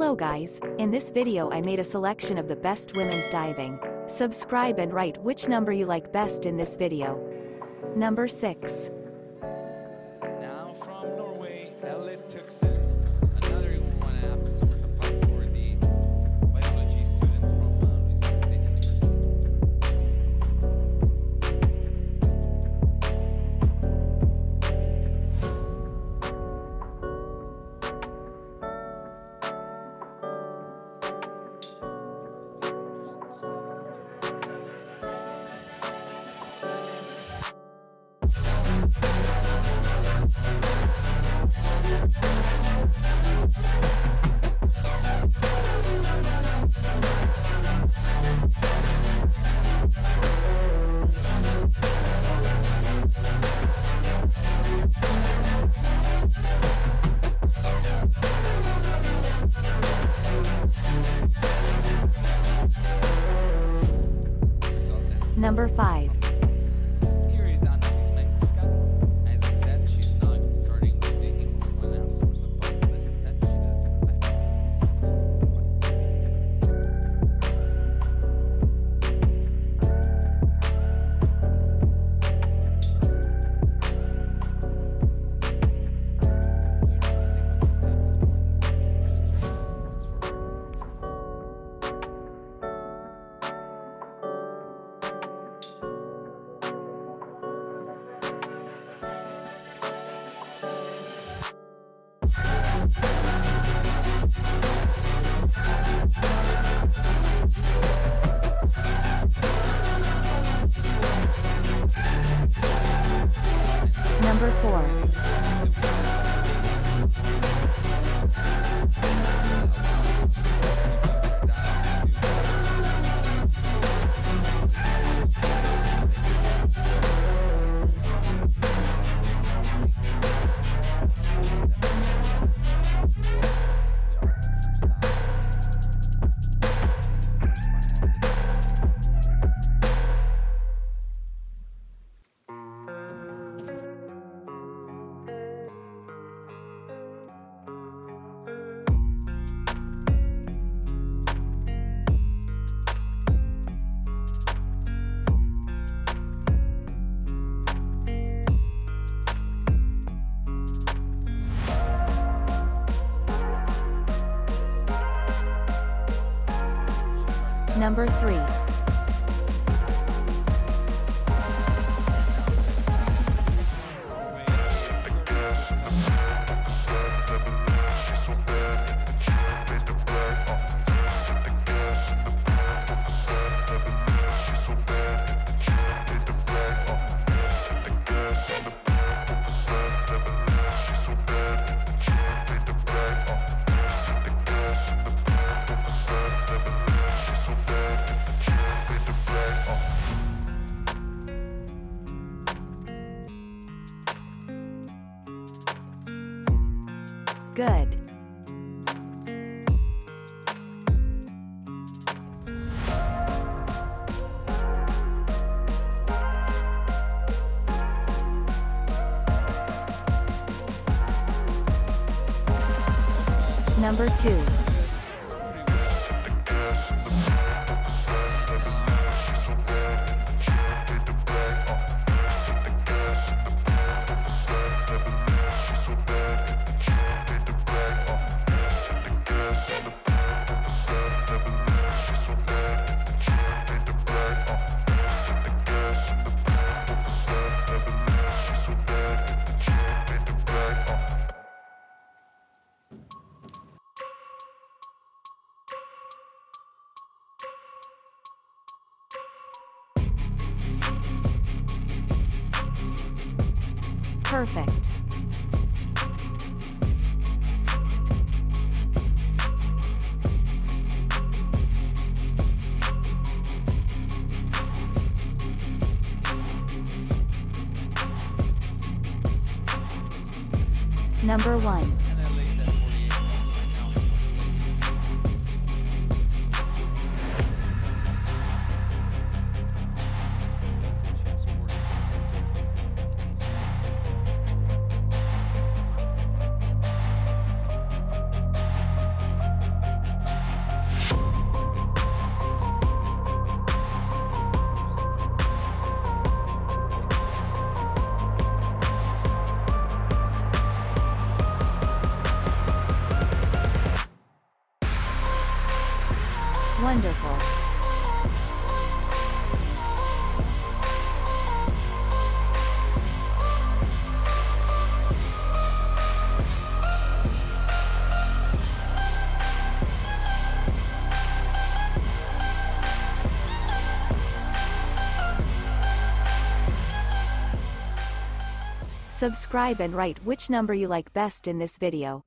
Hello guys, in this video I made a selection of the best women's diving. Subscribe and write which number you like best in this video. Number 6. Now from Norway, Elitukset. Number 5. Number 4. Number 3. Good. Number 2. Perfect. Number 1. Wonderful. Subscribe and write which number you like best in this video.